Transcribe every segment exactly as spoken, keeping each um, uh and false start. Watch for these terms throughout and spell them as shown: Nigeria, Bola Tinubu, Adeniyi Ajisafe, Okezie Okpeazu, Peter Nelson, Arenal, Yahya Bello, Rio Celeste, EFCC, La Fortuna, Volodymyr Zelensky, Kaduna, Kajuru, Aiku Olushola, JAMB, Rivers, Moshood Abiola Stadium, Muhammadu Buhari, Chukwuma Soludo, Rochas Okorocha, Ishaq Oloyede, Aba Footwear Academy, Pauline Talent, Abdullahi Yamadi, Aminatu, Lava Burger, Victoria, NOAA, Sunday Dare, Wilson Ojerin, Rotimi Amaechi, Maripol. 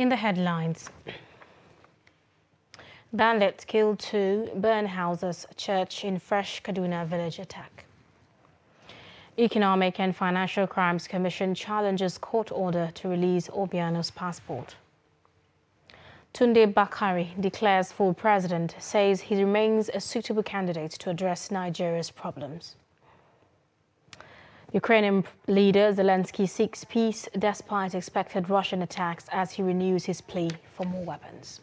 in the headlines. Bandits killed two, burn houses, church in fresh Kaduna village attack. Economic and Financial Crimes Commission challenges court order to release Obiano's passport. Tunde Bakare declares full president, says he remains a suitable candidate to address Nigeria's problems. Ukrainian leader Zelensky seeks peace despite expected Russian attacks as he renews his plea for more weapons.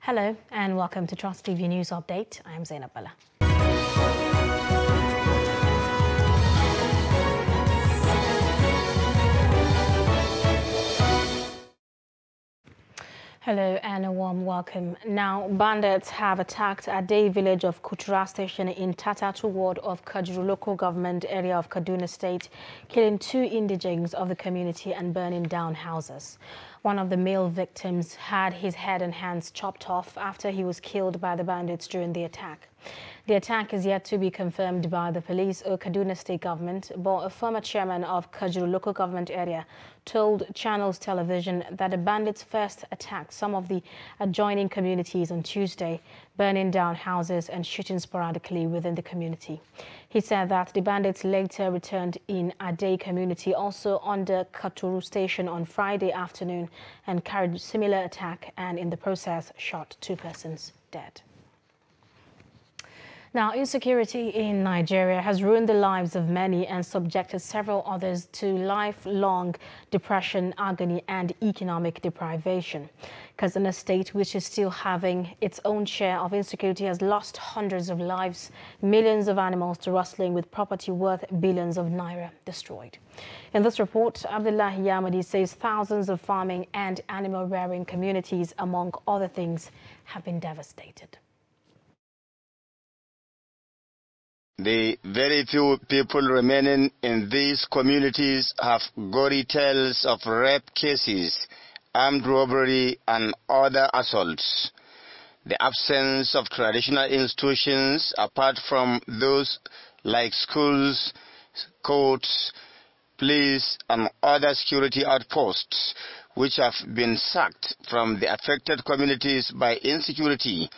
Hello and welcome to Trust T V News Update. I am Zainab Bala. Hello and a warm welcome. Now, bandits have attacked a day village of Kutura Station in Tatatu ward of Kajuru local government area of Kaduna State, killing two indigents of the community and burning down houses. One of the male victims had his head and hands chopped off after he was killed by the bandits during the attack. The attack is yet to be confirmed by the police or Kaduna State government, but a former chairman of Kajuru local government area told Channels Television that the bandits first attacked some of the adjoining communities on Tuesday, burning down houses and shooting sporadically within the community. He said that the bandits later returned in Adey community, also under Kajuru Station, on Friday afternoon and carried similar attack and in the process shot two persons dead. Now, insecurity in Nigeria has ruined the lives of many and subjected several others to lifelong depression, agony and economic deprivation. Kaduna State, which is still having its own share of insecurity, has lost hundreds of lives, millions of animals to rustling, with property worth billions of naira destroyed. In this report, Abdullahi Yamadi says thousands of farming and animal rearing communities, among other things, have been devastated. The very few people remaining in these communities have gory tales of rape cases, armed robbery and other assaults. The absence of traditional institutions, apart from those like schools, courts, police and other security outposts, which have been sacked from the affected communities by insecurity,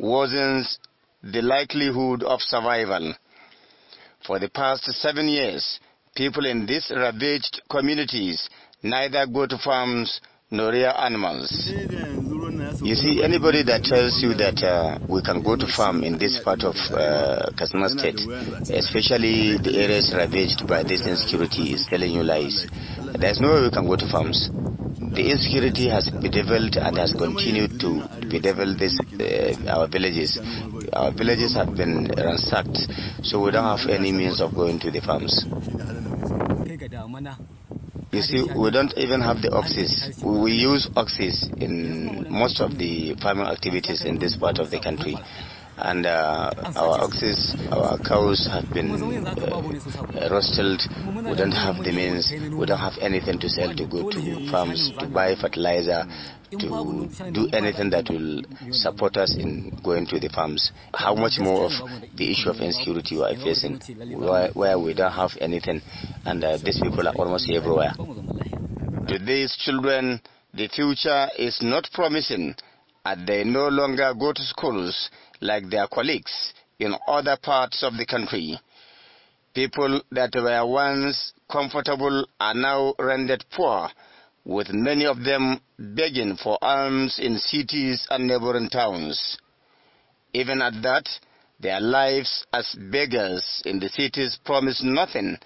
worsens the likelihood of survival. For the past seven years, people in these ravaged communities neither go to farms nor rear animals. You see, anybody that tells you that uh, we can go to farm in this part of uh, Kaduna State, especially the areas ravaged by this insecurity, is telling you lies. There's no way we can go to farms. The insecurity has bedeviled and has continued to bedevil this, uh, our villages. Our villages have been ransacked, so we don't have any means of going to the farms. You see, we don't even have the oxes. We use oxes in most of the farming activities in this part of the country. And uh, our oxes, our cows have been uh, rustled. We don't have the means, we don't have anything to sell, to go to farms, to buy fertilizer, to do anything that will support us in going to the farms. How much more of the issue of insecurity we are facing, where, where we don't have anything, and uh, these people are almost everywhere. To these children, the future is not promising, and they no longer go to schools like their colleagues in other parts of the country. People that were once comfortable are now rendered poor, with many of them begging for alms in cities and neighboring towns. Even at that, their lives as beggars in the cities promise nothing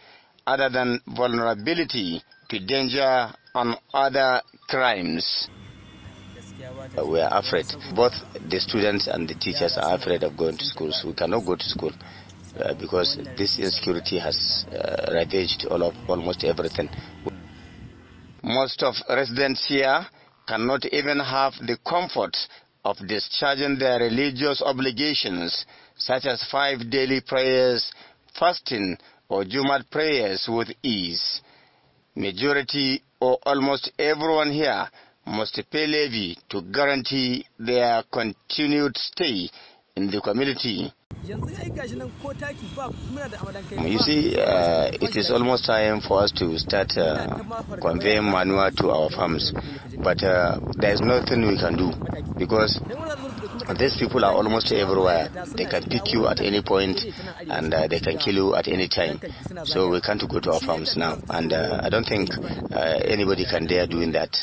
other than vulnerability to danger and other crimes. We are afraid. Both the students and the teachers are afraid of going to school, so we cannot go to school uh, because this insecurity has uh, ravaged all of, almost everything. Most of residents here cannot even have the comfort of discharging their religious obligations, such as five daily prayers, fasting or Jumat prayers, with ease. Majority or almost everyone here must pay levy to guarantee their continued stay in the community. You see, uh, it is almost time for us to start uh, conveying manure to our farms, but uh, there is nothing we can do because these people are almost everywhere. They can pick you at any point and uh, they can kill you at any time. So we can't go to our farms now, and uh, I don't think uh, anybody can dare doing that.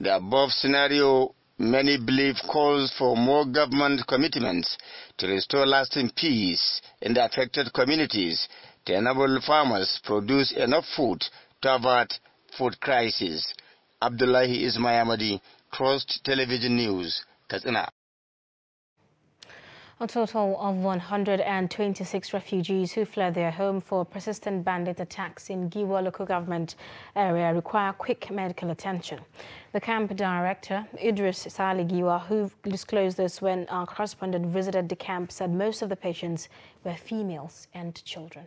The above scenario, many believe, calls for more government commitments to restore lasting peace in the affected communities to enable farmers produce enough food to avert food crisis. Abdullahi Yamadi, Trust Television News, Katsina. A total of one hundred twenty-six refugees who fled their home for persistent bandit attacks in Giwa local government area require quick medical attention. The camp director, Idris Sale Giwa, who disclosed this when our correspondent visited the camp, said most of the patients were females and children.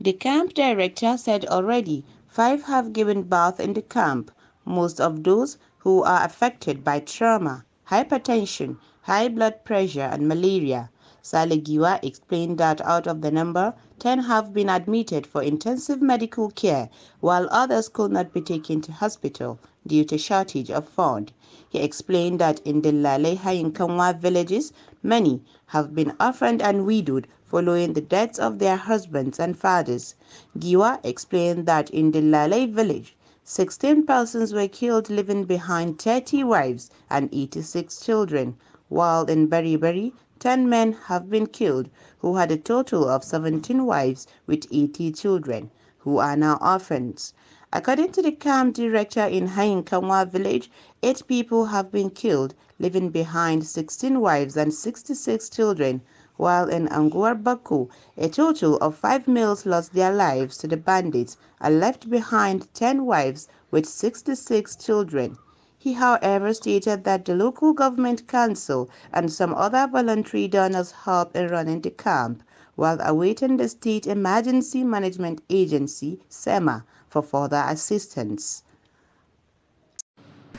The camp director said already five have given birth in the camp, most of those who are affected by trauma, hypertension, high blood pressure and malaria. Sale Giwa explained that out of the number, ten have been admitted for intensive medical care, while others could not be taken to hospital due to shortage of fund. He explained that in the Laleha and Kanwa villages, many have been orphaned and widowed following the deaths of their husbands and fathers. Giwa explained that in the Lale village, sixteen persons were killed, leaving behind thirty wives and eighty-six children, while in Beriberi, ten men have been killed who had a total of seventeen wives with eighty children, who are now orphans. According to the camp director, in Hainkamwa village, eight people have been killed, leaving behind sixteen wives and sixty-six children, while in Anguwar Baku, a total of five males lost their lives to the bandits and left behind ten wives with sixty-six children. He, however, stated that the local government council and some other voluntary donors helped in running the camp, while awaiting the State Emergency Management Agency, SEMA, for further assistance.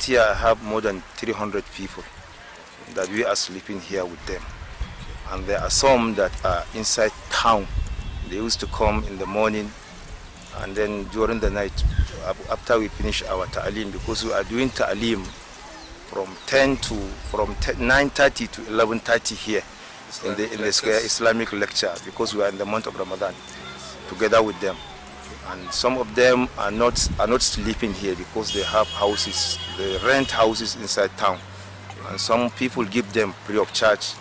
Here I have more than three hundred people that we are sleeping here with them. And there are some that are inside town. They used to come in the morning and then during the night, after we finish our ta'alim, because we are doing ta'alim from ten to from nine thirty to eleven thirty here Islamic in the in the square Islamic lecture, because we are in the month of Ramadan together with them. And some of them are not are not sleeping here because they have houses, they rent houses inside town, and some people give them free of charge.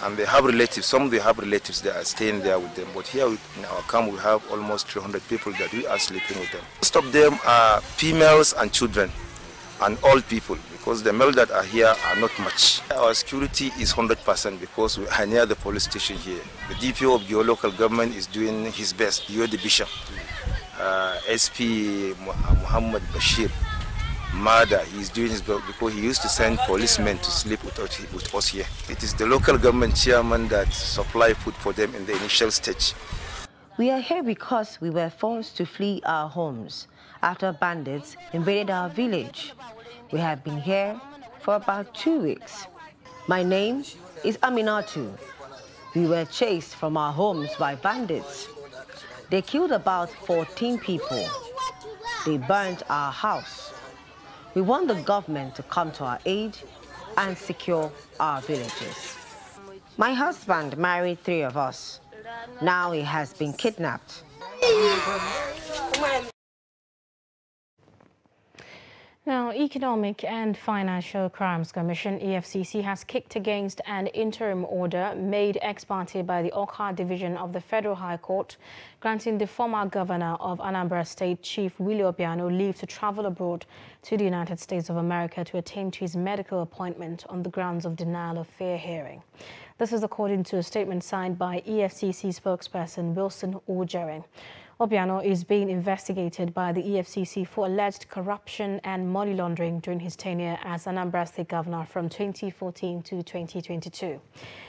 And they have relatives, some they have relatives that are staying there with them. But here in our camp, we have almost three hundred people that we are sleeping with them. Most of them are females and children and old people, because the males that are here are not much. Our security is one hundred percent because we are near the police station here. The D P O of your local government is doing his best. You're the bishop. Uh, S P Muhammad Bashir, murder, he's doing his work because he used to send policemen to sleep with, with us here. It is the local government chairman that supply food for them in the initial stage. We are here because we were forced to flee our homes after bandits invaded our village. We have been here for about two weeks. My name is Aminatu. We were chased from our homes by bandits. They killed about fourteen people. They burnt our house. We want the government to come to our aid and secure our villages. My husband married three of us. Now he has been kidnapped. Now, Economic and Financial Crimes Commission, E F C C, has kicked against an interim order made ex parte by the Okha Division of the Federal High Court, granting the former governor of Anambra State, Chief Willie Obiano, leave to travel abroad to the United States of America to attend to his medical appointment on the grounds of denial of fair hearing. This is according to a statement signed by E F C C spokesperson Wilson Ojerin. Obiano is being investigated by the E F C C for alleged corruption and money laundering during his tenure as Anambra State Governor from twenty fourteen to twenty twenty-two.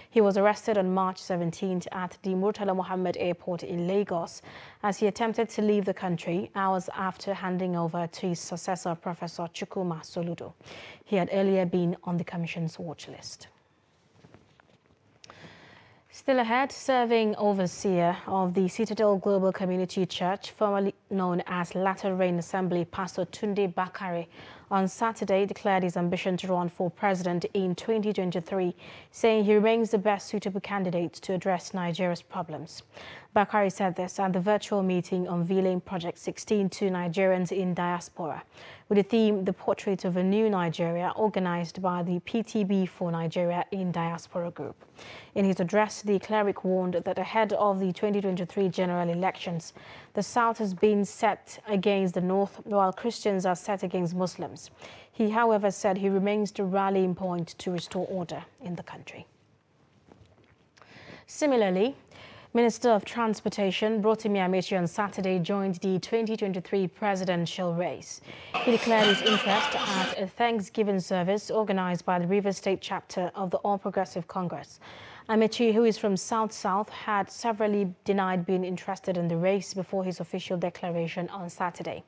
He was arrested on March seventeenth at the Murtala Mohammed Airport in Lagos as he attempted to leave the country hours after handing over to his successor, Professor Chukwuma Soludo. He had earlier been on the Commission's watch list. Still ahead, serving overseer of the Citadel Global Community Church, formerly known as Latter Rain Assembly, Pastor Tunde Bakare, on Saturday declared his ambition to run for president in twenty twenty-three, saying he remains the best suitable candidate to address Nigeria's problems. Bakare said this at the virtual meeting unveiling Project sixteen to Nigerians in diaspora, with the theme The Portrait of a New Nigeria, organized by the P T B for Nigeria in Diaspora Group. In his address, the cleric warned that ahead of the twenty twenty-three general elections, the South has been set against the North, while Christians are set against Muslims. He, however, said he remains the rallying point to restore order in the country. Similarly, Minister of Transportation Rotimi Amaechi on Saturday joined the twenty twenty-three presidential race. He declared his interest at a Thanksgiving service organised by the Rivers State Chapter of the All Progressive Congress. Amaechi, who is from South South, had severally denied being interested in the race before his official declaration on Saturday.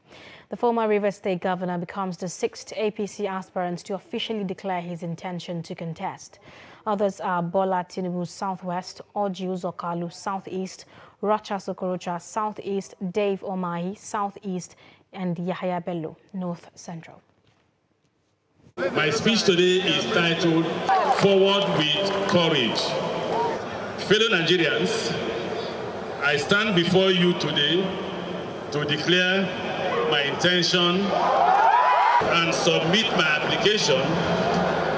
The former Rivers State governor becomes the sixth A P C aspirant to officially declare his intention to contest. Others are Bola Tinubu Southwest, Audu Zokaru Southeast, Rochas Okorocha Southeast, Dave Omahi Southeast, and Yahya Bello North Central. My speech today is titled Forward with Courage. Fellow Nigerians, I stand before you today to declare my intention and submit my application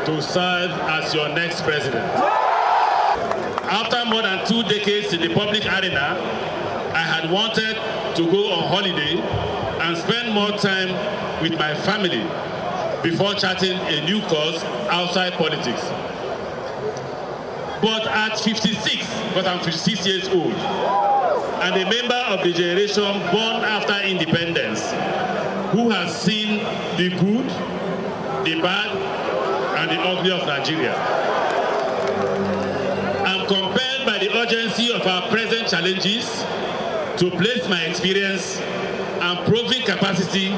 to serve as your next president. After more than two decades in the public arena, I had wanted to go on holiday and spend more time with my family before charting a new course outside politics. But at fifty-six, but I'm fifty-six years old, and a member of the generation born after independence, who has seen the good, the bad, and the ugly of Nigeria. I'm compelled by the urgency of our present challenges to place my experience and proving capacity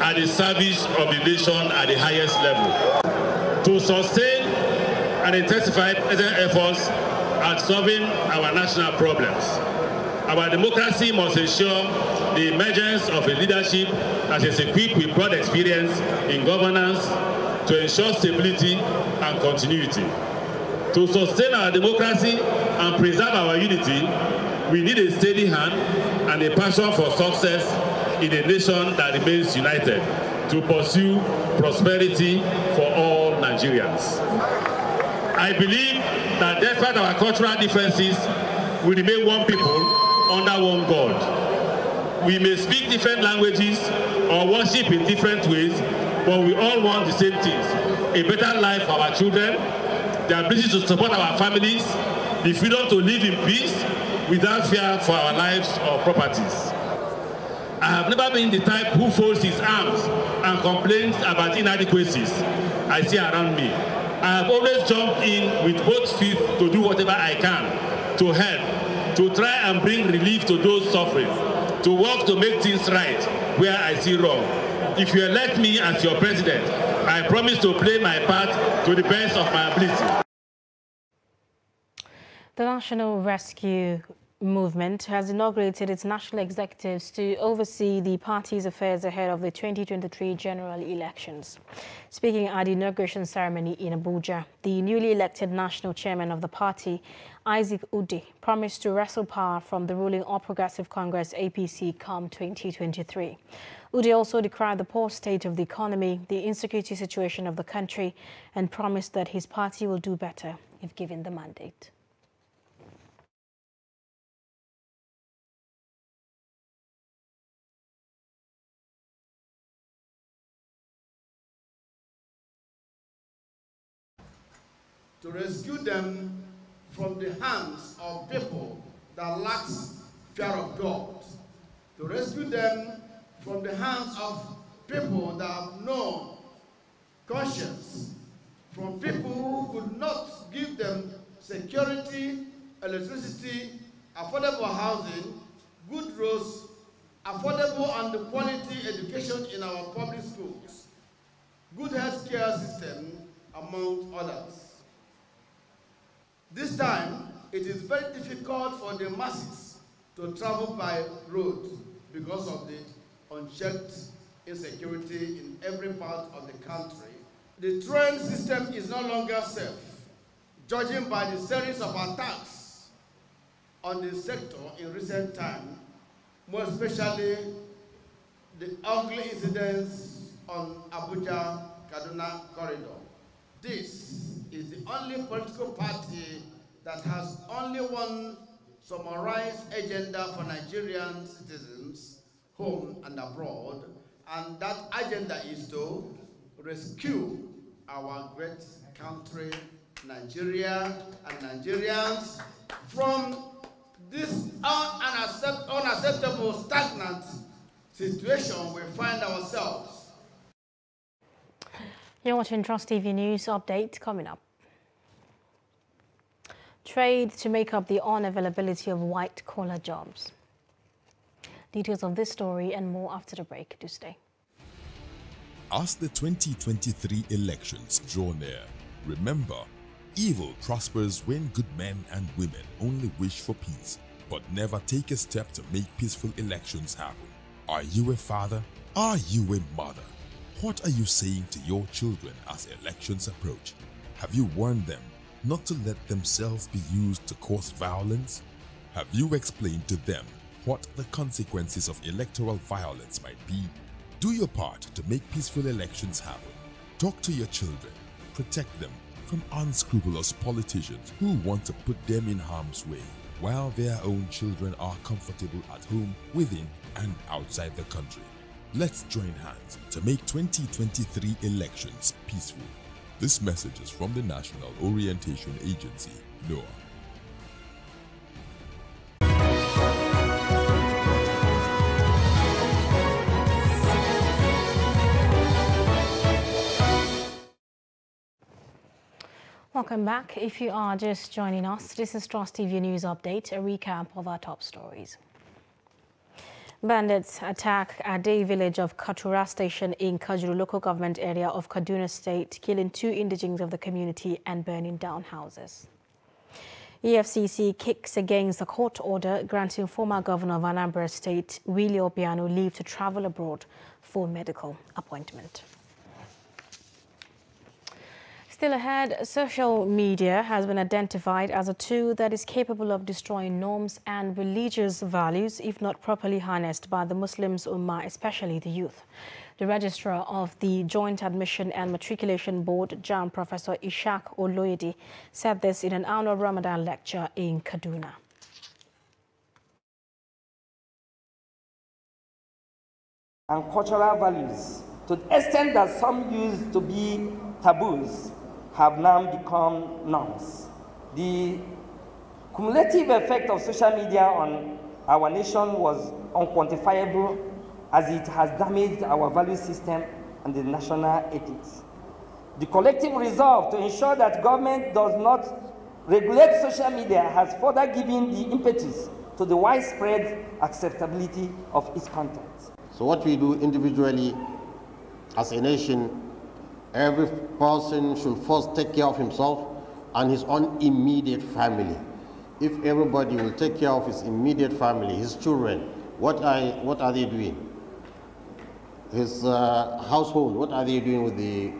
at the service of the nation at the highest level, to sustain and intensify present efforts at solving our national problems. Our democracy must ensure the emergence of a leadership that is equipped with broad experience in governance to ensure stability and continuity. To sustain our democracy and preserve our unity, we need a steady hand and a passion for success in a nation that remains united to pursue prosperity for all Nigerians. I believe that despite our cultural differences, we remain one people under one God. We may speak different languages or worship in different ways, but we all want the same things: a better life for our children, the ability to support our families, the freedom to live in peace without fear for our lives or properties. I have never been the type who folds his arms and complains about inadequacies I see around me. I have always jumped in with both feet to do whatever I can to help, to try and bring relief to those suffering, to work to make things right where I see wrong. If you elect me as your president, I promise to play my part to the best of my ability. The National Rescue Movement has inaugurated its national executives to oversee the party's affairs ahead of the twenty twenty-three general elections. Speaking at the inauguration ceremony in Abuja, the newly elected national chairman of the party, Isaac Udi, promised to wrestle power from the ruling All Progressive Congress A P C come twenty twenty-three. Udi also decried the poor state of the economy, the insecurity situation of the country, and promised that his party will do better if given the mandate. To rescue them from the hands of people that lack fear of God rescue them from the hands of people that have no conscience, from people who could not give them security, electricity, affordable housing, good roads, affordable and quality education in our public schools, good health care system, among others. This time, it is very difficult for the masses to travel by road because of the unchecked insecurity in every part of the country. The train system is no longer safe, judging by the series of attacks on the sector in recent times, more especially the ugly incidents on Abuja-Kaduna corridor. This is the only political party that has only one summarized agenda for Nigerian citizens, home and abroad, and that agenda is to rescue our great country, Nigeria, and Nigerians from this unaccept unacceptable stagnant situation we find ourselves. You're watching Trust T V News Update coming up. Trade to make up the unavailability of white-collar jobs. Details of this story and more after the break. Do stay. As the twenty twenty-three elections draw near, remember, evil prospers when good men and women only wish for peace, but never take a step to make peaceful elections happen. Are you a father? Are you a mother? What are you saying to your children as elections approach? Have you warned them not to let themselves be used to cause violence? Have you explained to them what the consequences of electoral violence might be? Do your part to make peaceful elections happen. Talk to your children, protect them from unscrupulous politicians who want to put them in harm's way, while their own children are comfortable at home, within and outside the country. Let's join hands to make twenty twenty-three elections peaceful. This message is from the National Orientation Agency, NOAA. Welcome back. If you are just joining us, this is Trust T V News Update, a recap of our top stories. Bandits attack a day village of Katura Station in Kajuru local government area of Kaduna State, killing two indigents of the community and burning down houses. E F C C kicks against the court order granting former governor of Anambra State, Willie Obiano, leave to travel abroad for medical appointment. Still ahead, social media has been identified as a tool that is capable of destroying norms and religious values if not properly harnessed by the Muslims Ummah, especially the youth. The registrar of the Joint Admission and Matriculation Board, J A M, Professor Ishaq Oloyede, said this in an annual Ramadan lecture in Kaduna. And cultural values, to the extent that some used to be taboos, have now become norms. The cumulative effect of social media on our nation was unquantifiable, as it has damaged our value system and the national ethics. The collective resolve to ensure that government does not regulate social media has further given the impetus to the widespread acceptability of its content. So what we do individually as a nation, every person should first take care of himself and his own immediate family. If everybody will take care of his immediate family, his children, what are, what are they doing? His uh, household, what are they doing with, the,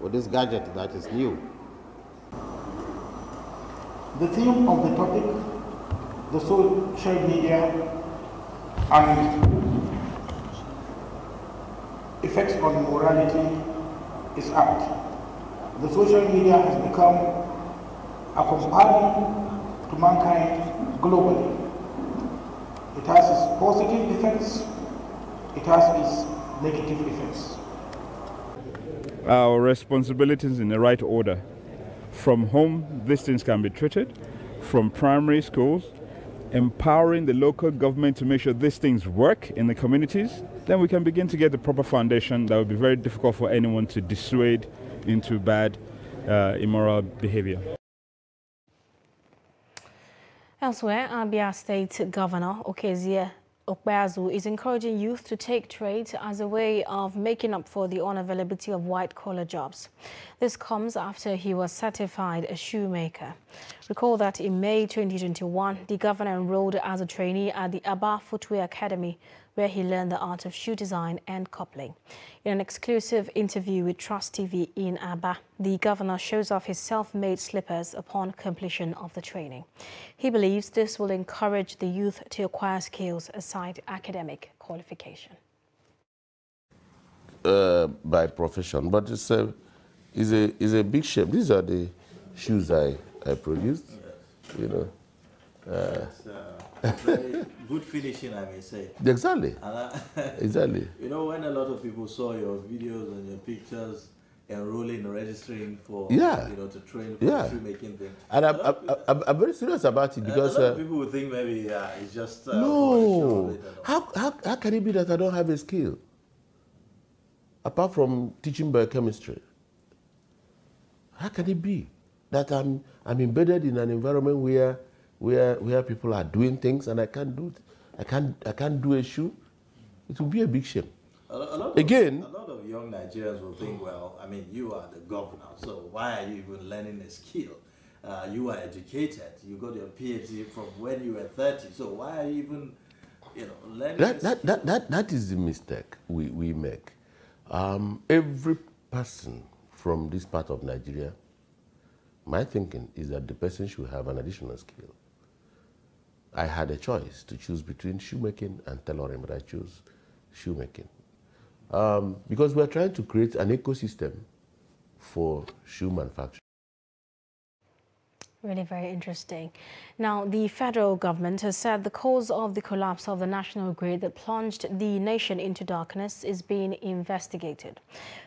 with this gadget that is new? The theme of the topic, the social media and effects on morality, is out. The social media has become a companion to mankind globally. It has its positive effects, it has its negative effects. Our responsibilities in the right order. From home, these things can be treated, from primary schools, empowering the local government to make sure these things work in the communities, then we can begin to get the proper foundation that will be very difficult for anyone to dissuade into bad, uh, immoral behavior. Elsewhere, Abia State Governor Okezie Okpeazu is encouraging youth to take trade as a way of making up for the unavailability of white-collar jobs. This comes after he was certified a shoemaker. Recall that in May twenty twenty-one, the governor enrolled as a trainee at the Aba Footwear Academy, where he learned the art of shoe design and coupling. In an exclusive interview with Trust T V in Aba, the governor shows off his self-made slippers upon completion of the training. He believes this will encourage the youth to acquire skills aside academic qualification. Uh, by profession, but it's a, it's a, it's a big shape. These are the shoes I, I produced, you know. Uh, Very good finishing, I may say. Exactly. I, exactly. You know, when a lot of people saw your videos and your pictures, enrolling and registering for, yeah. you know, to train for yeah. the shoemaking thing. And I'm, I'm, I'm, I'm very serious about it because... A lot uh, of people would think maybe uh, it's just... Uh, no. How, how, how can it be that I don't have a skill? Apart from teaching biochemistry. How can it be that I'm, I'm embedded in an environment where Where, where people are doing things and I can't do I can't I can't do a shoe? It would be a big shame. A, a lot Again, of, a lot of young Nigerians will think, well, I mean, you are the governor, so why are you even learning a skill? Uh, you are educated. You got your PhD from when you were thirty. So why are you even, you know, learning? That that, that that that is the mistake we we make. Um, every person from this part of Nigeria, my thinking is that the person should have an additional skill. I had a choice to choose between shoemaking and tailoring, but I chose shoemaking. Um, because we're trying to create an ecosystem for shoe manufacturing. Really very interesting. Now, the federal government has said the cause of the collapse of the national grid that plunged the nation into darkness is being investigated.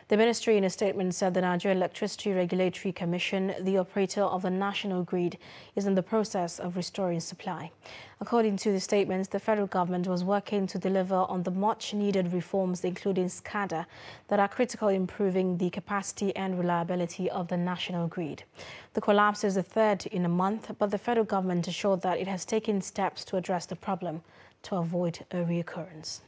The ministry in a statement said the Nigerian Electricity Regulatory Commission, the operator of the national grid, is in the process of restoring supply. According to the statements, the federal government was working to deliver on the much-needed reforms, including SCADA, that are critical in improving the capacity and reliability of the national grid. The collapse is the third in a month, but the federal government assured that it has taken steps to address the problem to avoid a reoccurrence.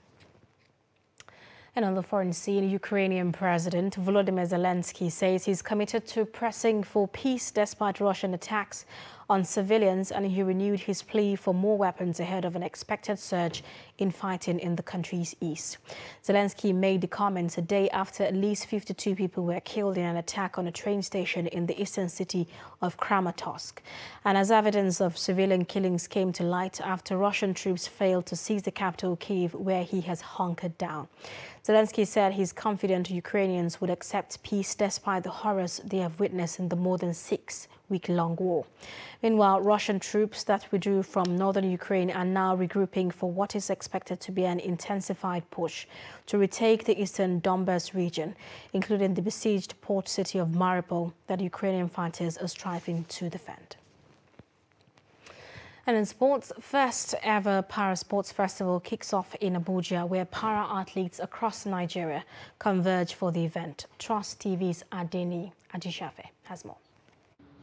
And on the foreign scene, Ukrainian President Volodymyr Zelensky says he's committed to pressing for peace despite Russian attacks on civilians, and he renewed his plea for more weapons ahead of an expected surge in fighting in the country's east. Zelensky made the comments a day after at least fifty-two people were killed in an attack on a train station in the eastern city of Kramatorsk. And as evidence of civilian killings came to light after Russian troops failed to seize the capital, Kyiv, where he has hunkered down. Zelensky said he's confident Ukrainians would accept peace despite the horrors they have witnessed in the more than six-week-long war. Meanwhile, Russian troops that withdrew from northern Ukraine are now regrouping for what is expected to be an intensified push to retake the eastern Donbass region, including the besieged port city of Maripol that Ukrainian fighters are striving to defend. And in sports, first ever Para Sports Festival kicks off in Abuja, where para athletes across Nigeria converge for the event. Trust T V's Adeniyi Ajisafe has more.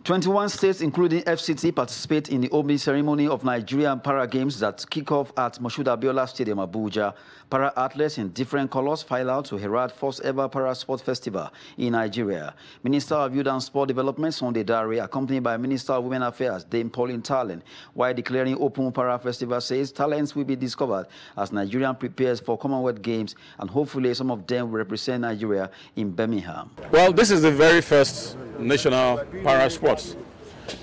twenty-one states, including F C T, participate in the opening ceremony of Nigerian Para Games that kick off at Moshood Abiola Stadium, Abuja. Para athletes in different colors file out to herald first ever Para Sport Festival in Nigeria. Minister of Youth and Sport Development Sunday Dare, accompanied by Minister of Women Affairs Dame Pauline Talent, while declaring open Para Festival, says talents will be discovered as Nigeria prepares for Commonwealth Games, and hopefully some of them will represent Nigeria in Birmingham. Well, this is the very first national para sports,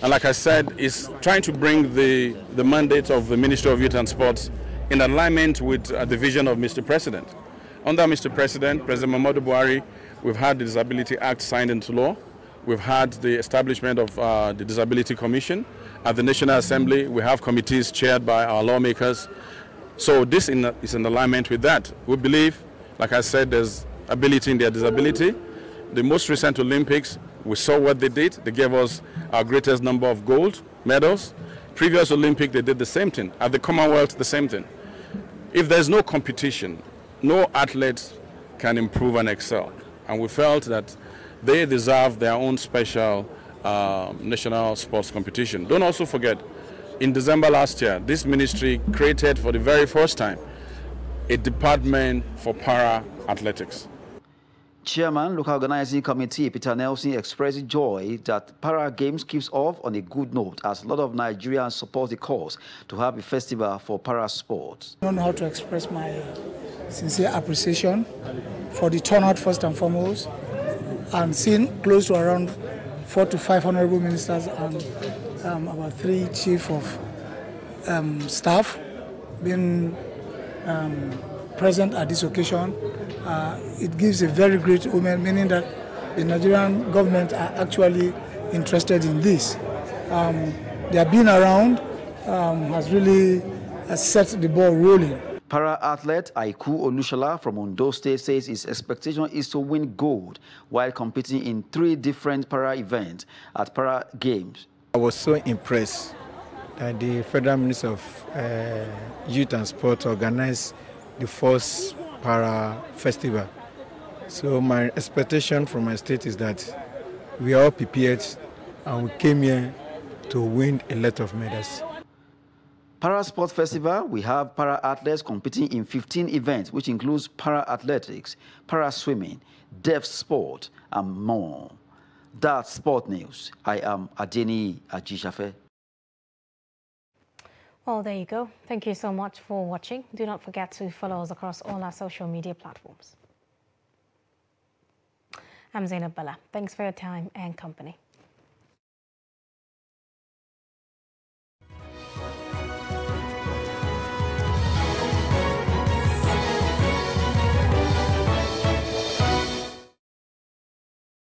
and like I said, it's trying to bring the the mandate of the Ministry of Youth and Sports in alignment with uh, the vision of Mister President. Under Mister President, President Muhammadu Buhari, we've had the Disability Act signed into law. We've had the establishment of uh, the Disability Commission. At the National Assembly, we have committees chaired by our lawmakers. So this in, uh, is in alignment with that. We believe, like I said, there's ability in their disability. The most recent Olympics, we saw what they did. They gave us our greatest number of gold medals. Previous Olympic, they did the same thing. At the Commonwealth, the same thing. If there's no competition, no athlete can improve and excel. And we felt that they deserve their own special uh, national sports competition. Don't also forget, in December last year, this ministry created for the very first time a department for para-athletics. Chairman, Local Organizing Committee, Peter Nelson expressed joy that Para Games keeps off on a good note as a lot of Nigerians support the cause to have a festival for para sports. I don't know how to express my sincere appreciation for the turnout first and foremost, and seeing close to around four to five honorable ministers and um, about three chief of um, staff being um, present at this occasion. Uh, it gives a very great omen, meaning that the Nigerian government are actually interested in this. Um, Their being around um, has really uh, set the ball rolling. Para-athlete Aiku Olushola from Ondo State says his expectation is to win gold while competing in three different para-events at Para Games. I was so impressed that the Federal Minister of uh, Youth and Sport organized the first Para Festival. So my expectation from my state is that we are all prepared and we came here to win a lot of medals. Para Sport Festival, we have para athletes competing in fifteen events, which includes para athletics, para swimming, deaf sport, and more. That's Sport News. I am Adeniyi Ajisafe. Well, there you go. Thank you so much for watching. Do not forget to follow us across all our social media platforms. I'm Zainab Bala. Thanks for your time and company.